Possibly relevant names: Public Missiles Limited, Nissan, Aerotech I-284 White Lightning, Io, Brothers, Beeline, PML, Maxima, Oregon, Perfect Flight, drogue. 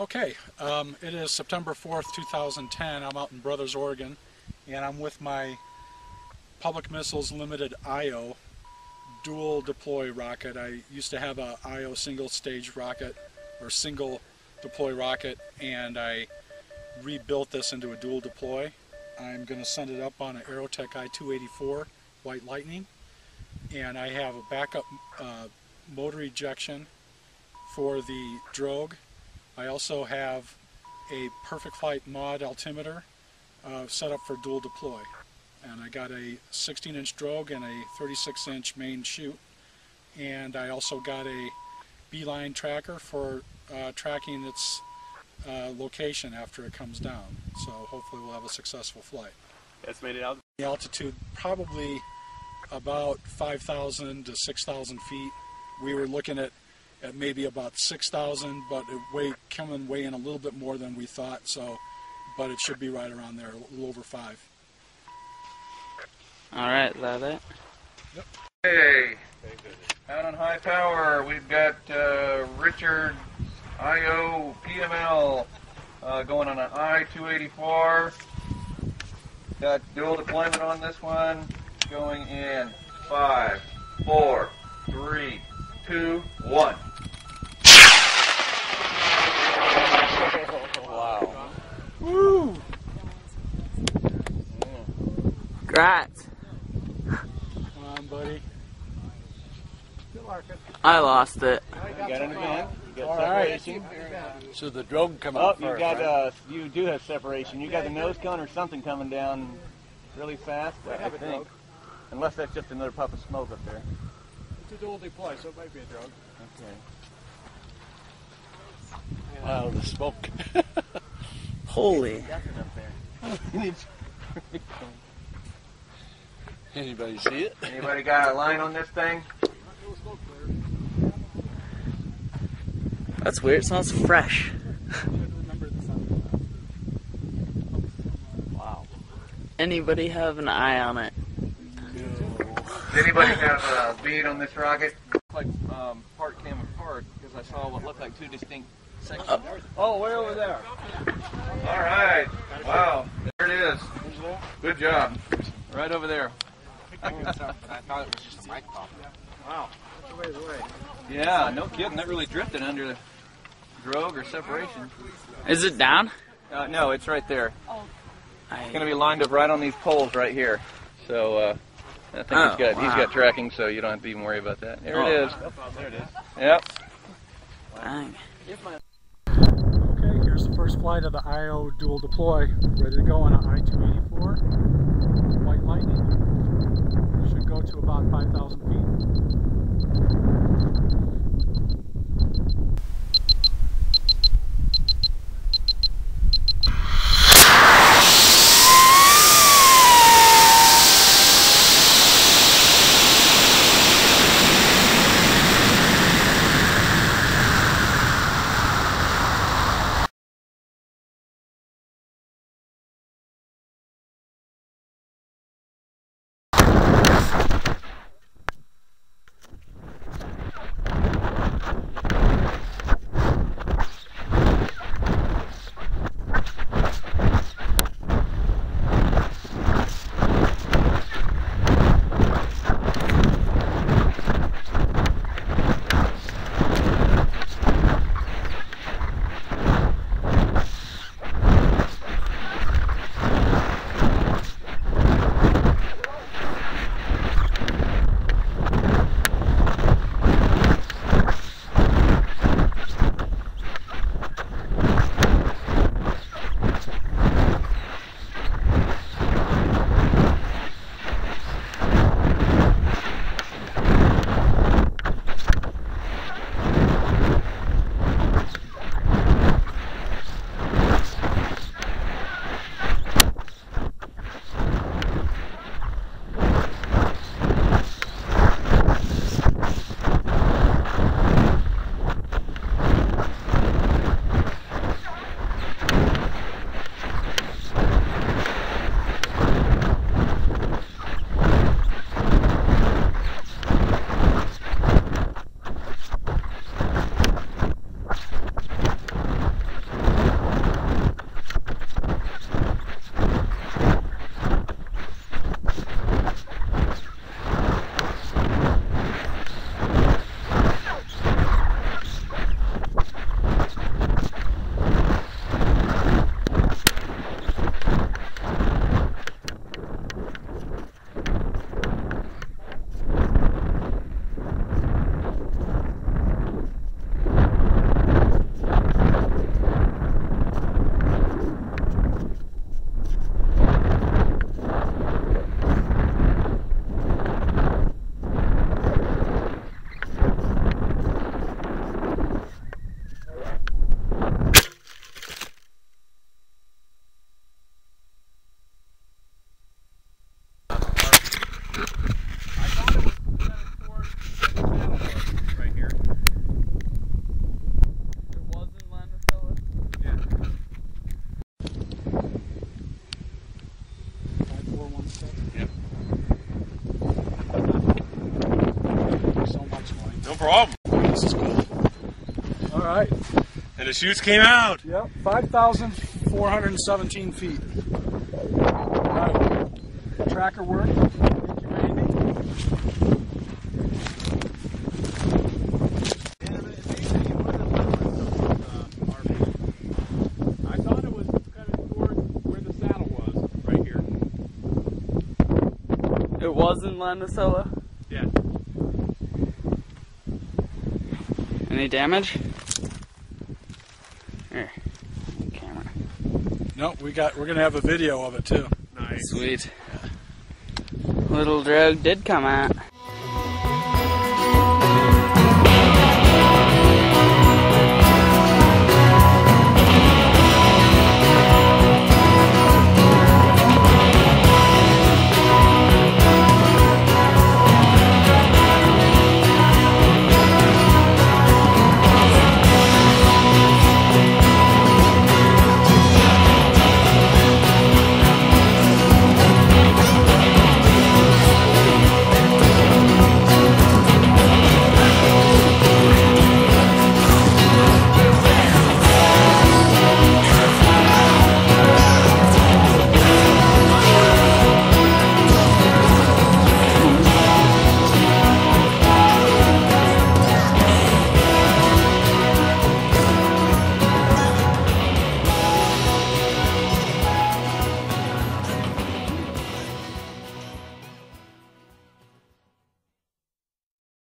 Okay, it is September 4th, 2010. I'm out in Brothers, Oregon, and I'm with my Public Missiles Limited Io dual deploy rocket. I used to have a Io single stage rocket, or single deploy rocket, and I rebuilt this into a dual deploy. I'm going to send it up on an Aerotech I-284 White Lightning, and I have a backup motor ejection for the drogue. I also have a Perfect Flight mod altimeter set up for dual deploy, and I got a 16-inch drogue and a 36-inch main chute, and I also got a Beeline tracker for tracking its location after it comes down. So hopefully we'll have a successful flight. That's made it out. The altitude probably about 5,000 to 6,000 feet. We were looking at maybe about 6,000, but it coming in a little bit more than we thought, so, but it should be right around there, a little over 5. Alright, love it. Yep. Hey, out on high power, we've got Richard IO PML going on an I-284. Got dual deployment on this one, going in 5, 4, 3, 2, 1. Wow. Woo! Congrats. Come on, buddy. I lost it. You got it again. All right. So the drogue come up. Oh, you first, got right? You do have separation. You got the nose cone or something coming down really fast. I think, unless that's just another puff of smoke up there. It's a dual deploy, so it might be a drogue. Okay. Wow, the smoke. Holy. Anybody see it? Anybody got a line on this thing? That's weird, it smells fresh. Wow. Anybody have an eye on it? Does anybody have a lead on this rocket? Like part came apart because I saw what looked like two distinct sections. Oh, way over there. All right. Wow. There it is. Good job. Right over there. I thought it was just a mic pop. Wow. Yeah, no kidding. That really drifted under the drogue or separation. Is it down? No, it's right there. It's going to be lined up right on these poles right here. So. I think he's got, wow. He's got tracking, so you don't have to even worry about that. There it is. Oh, there it is. Yep. Dang. Okay, here's the first flight of the IO dual deploy. Ready to go on an I-284 White Lightning. Should go to about 5,000 feet. problem. This is cool. All right. And the chutes came out. Yep, 5,417 feet. All right. Tracker work. Thank you, Randy. It was in Landasola? Yeah. Any damage? Here, camera. No, we're gonna have a video of it too. Nice. Sweet. Yeah. Little drug did come out.